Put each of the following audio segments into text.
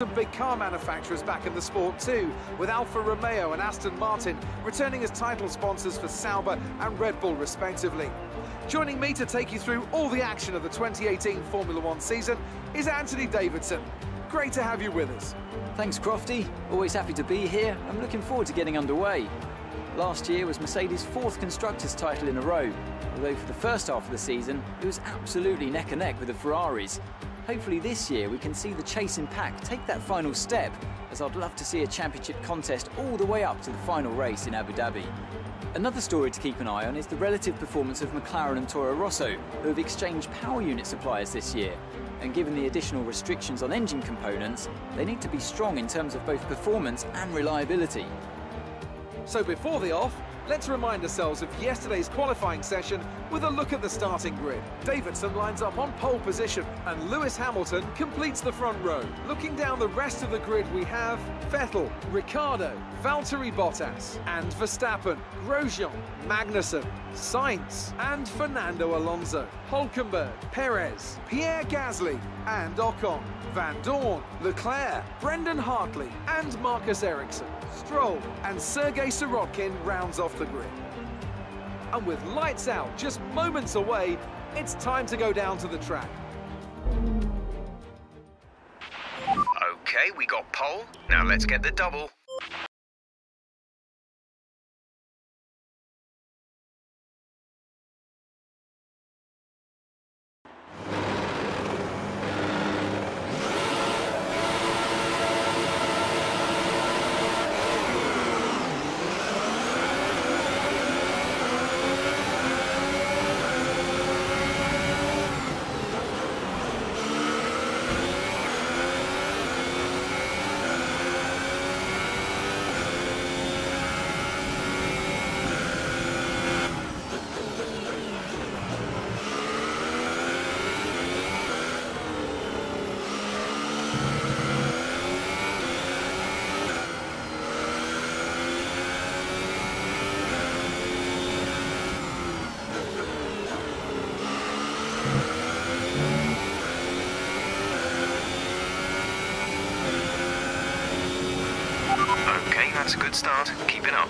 Some big car manufacturers back in the sport too, with Alfa Romeo and Aston Martin returning as title sponsors for Sauber and Red Bull respectively. Joining me to take you through all the action of the 2018 Formula One season is Anthony Davidson. Great to have you with us. Thanks, Crofty. Always happy to be here. I'm looking forward to getting underway. Last year was Mercedes' fourth constructors' title in a row, although for the first half of the season it was absolutely neck and neck with the Ferraris. Hopefully this year we can see the chasing pack take that final step, as I'd love to see a championship contest all the way up to the final race in Abu Dhabi. Another story to keep an eye on is the relative performance of McLaren and Toro Rosso, who have exchanged power unit suppliers this year. And given the additional restrictions on engine components, they need to be strong in terms of both performance and reliability. So before the off, let's remind ourselves of yesterday's qualifying session with a look at the starting grid. Davidson lines up on pole position and Lewis Hamilton completes the front row. Looking down the rest of the grid, we have Vettel, Ricciardo, Valtteri Bottas and Verstappen, Grosjean, Magnussen, Sainz and Fernando Alonso, Hulkenberg, Perez, Pierre Gasly and Ocon, Vandoorne, Leclerc, Brendan Hartley and Marcus Ericsson. Stroll and Sergei Sirotkin rounds off the grid. And with lights out just moments away, it's time to go down to the track. Okay, we got pole. Now let's get the double. That's a good start. Keep it up.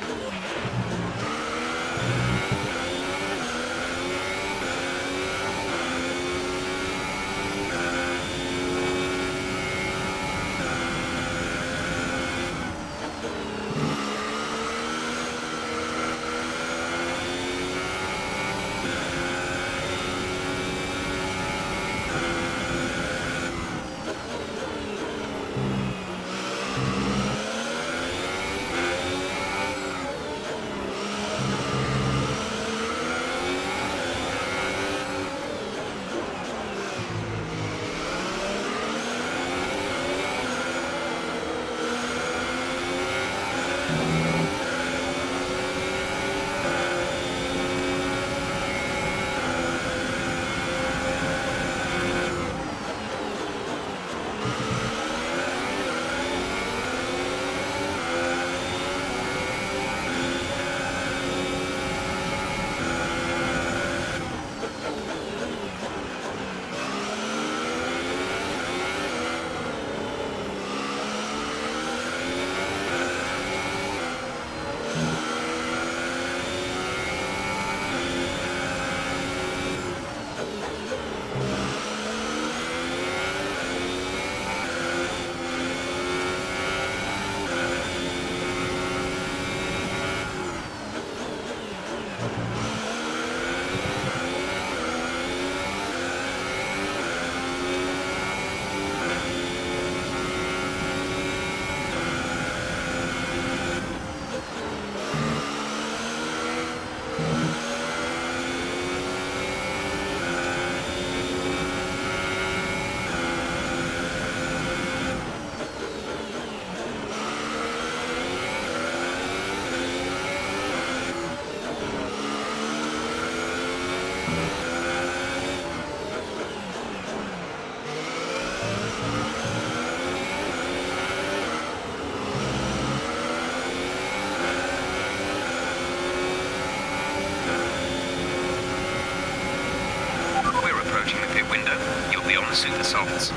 Window, you'll be on the supersofts.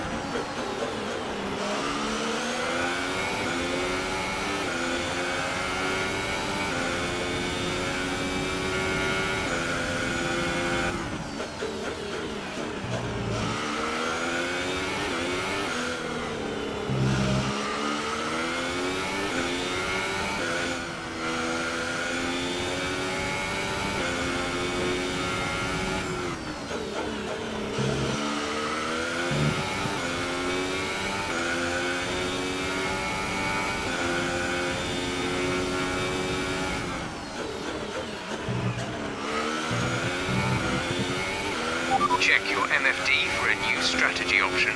check your MFD for a new strategy option.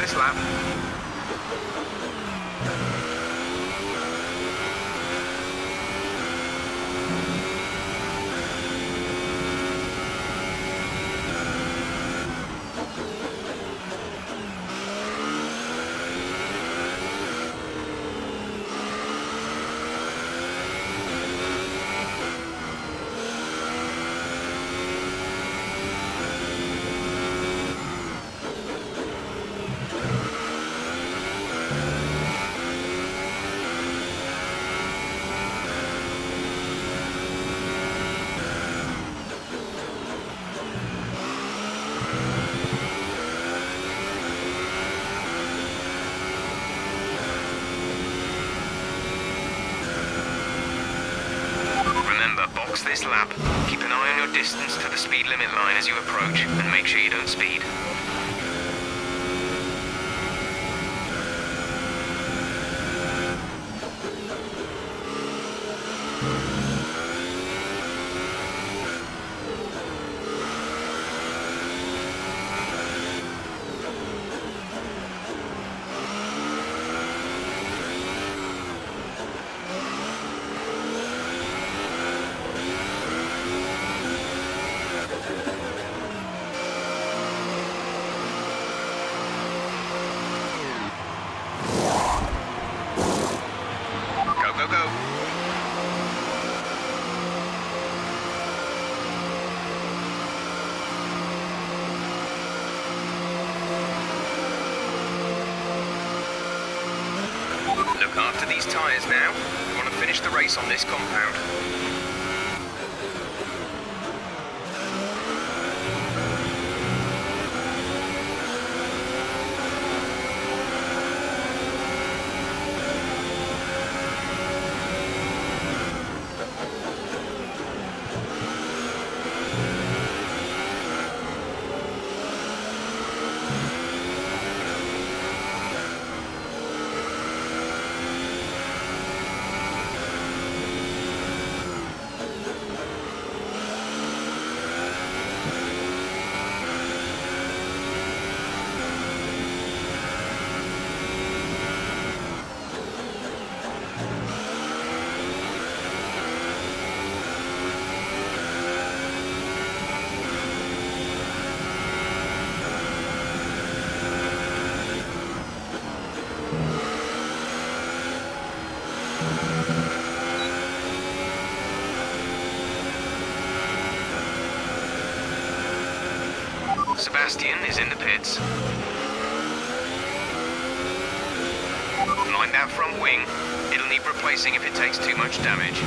This lap. This lap, keep an eye on your distance to the speed limit line as you approach and make sure you don't speed. After these tyres now, we want to finish the race on this compound. Sebastian is in the pits. Mind that front wing. It'll need replacing if it takes too much damage.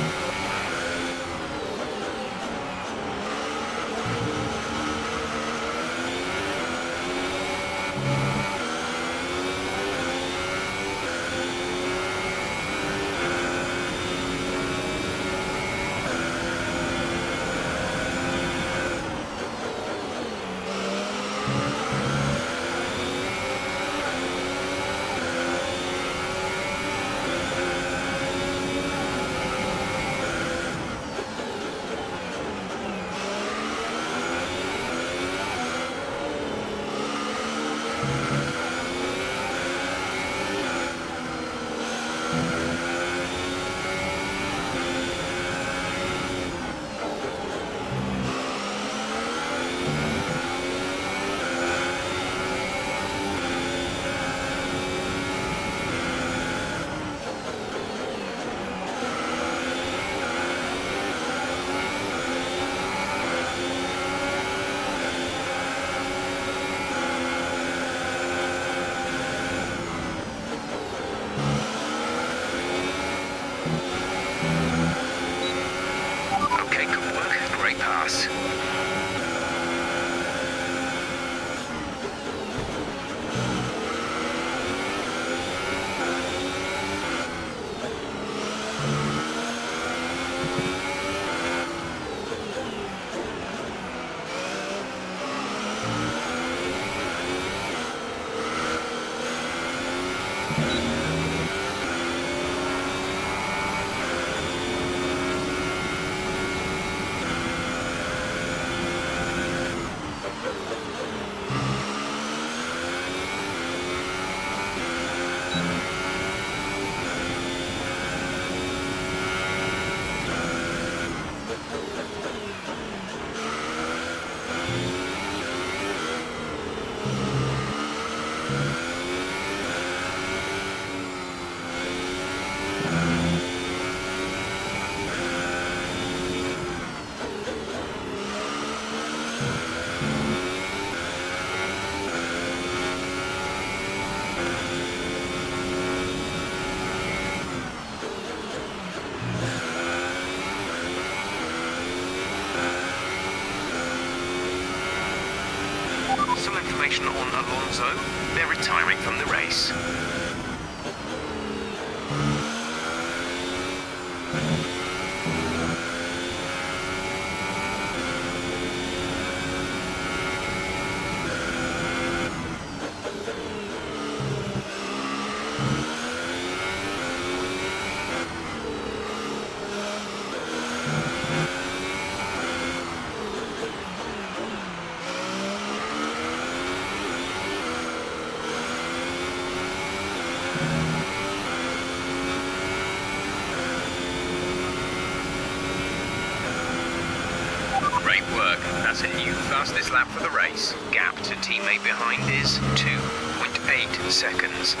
Fastest lap for the race. Gap to teammate behind is 2.8 seconds.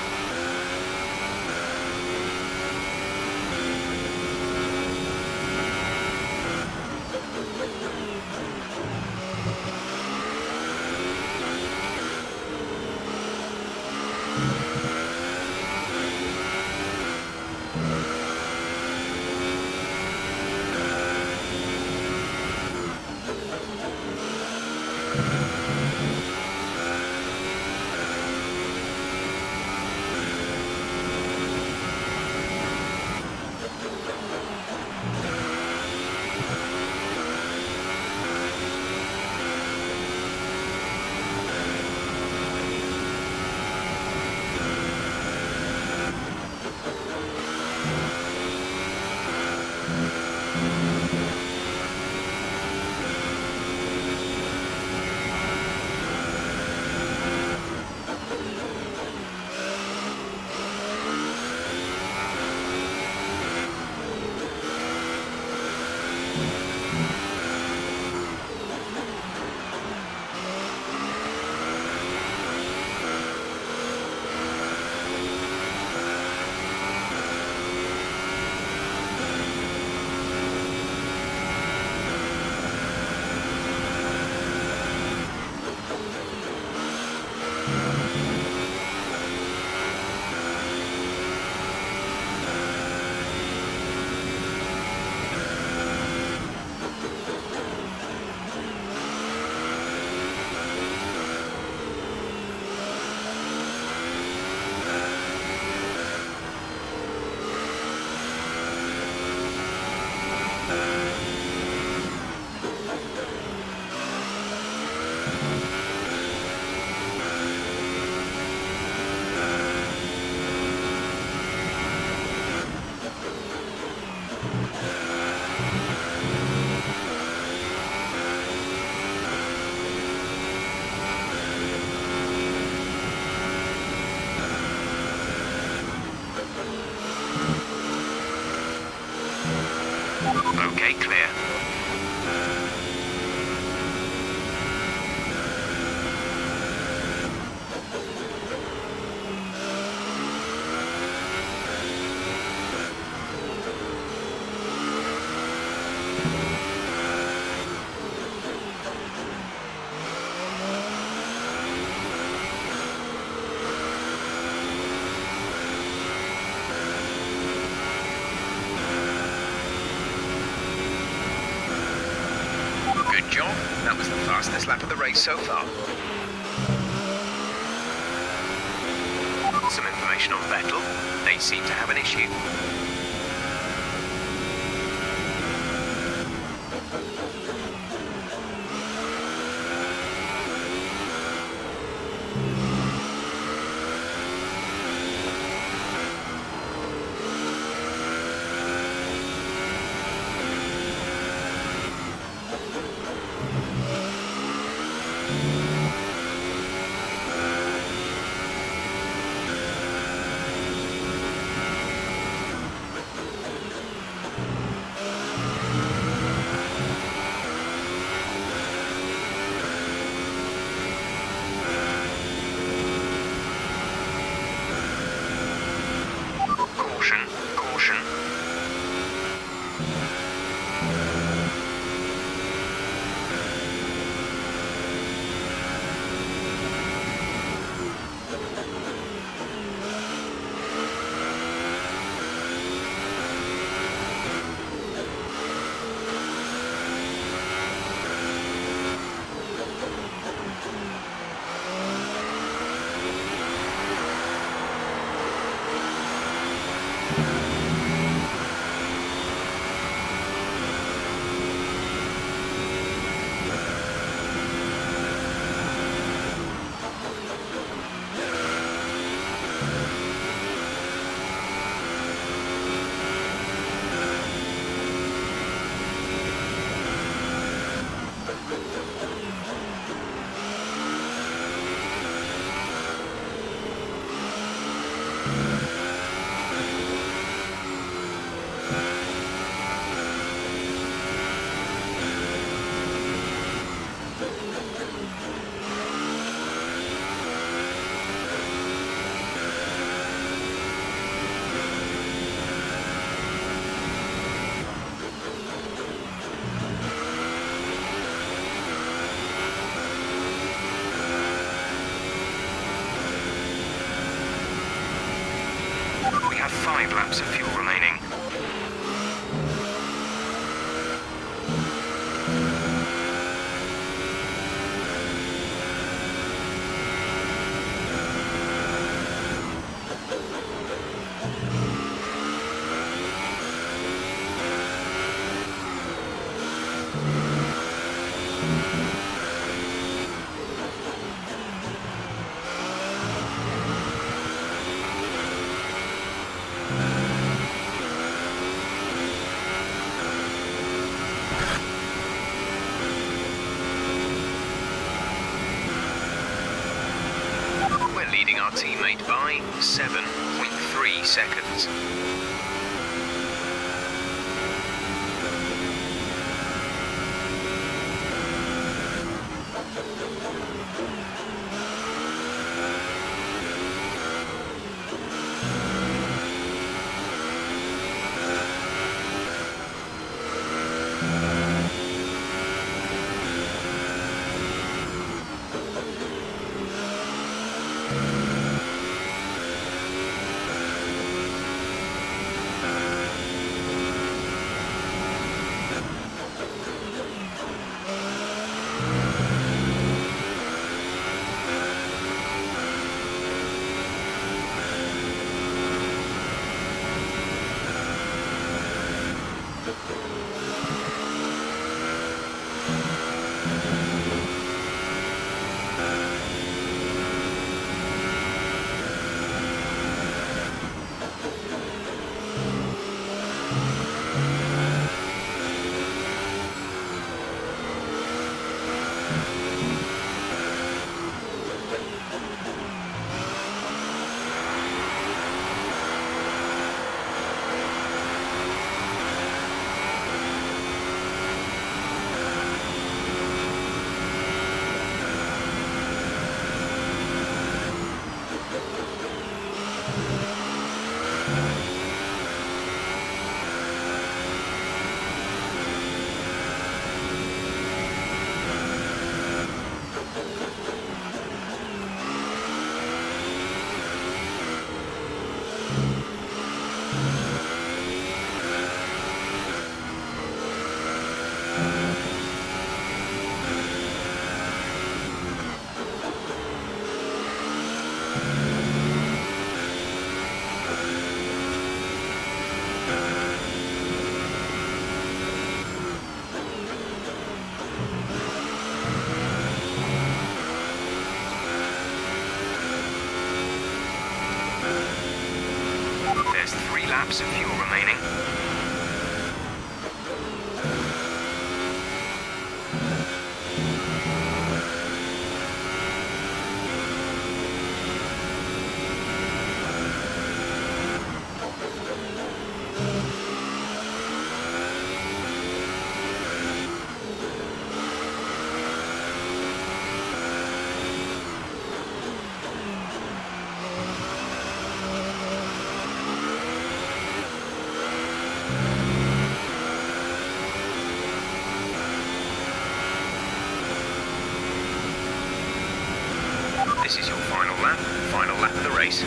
Indicate clear. That was the fastest lap of the race so far. Some information on Vettel. They seem to have an issue. Laps of fuel remaining. Teammate by 7.3 seconds. laps of fuel remaining. This is your final lap of the race.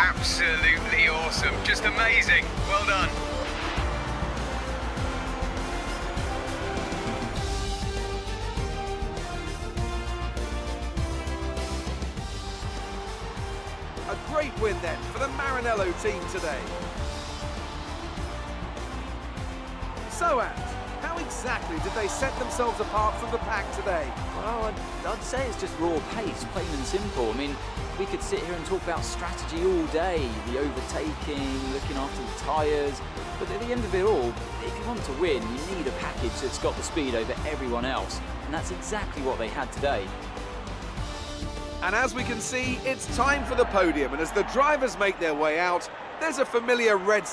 Absolutely awesome, just amazing, well done. A great win then for the Marinello team today. So Ant, how exactly did they set themselves apart from the pack today? Well, I'd say it's just raw pace, plain and simple. I mean, we could sit here and talk about strategy all day, the overtaking, looking after the tyres, but at the end of it all, if you want to win, you need a package that's got the speed over everyone else, and that's exactly what they had today. And as we can see, it's time for the podium, and as the drivers make their way out, there's a familiar red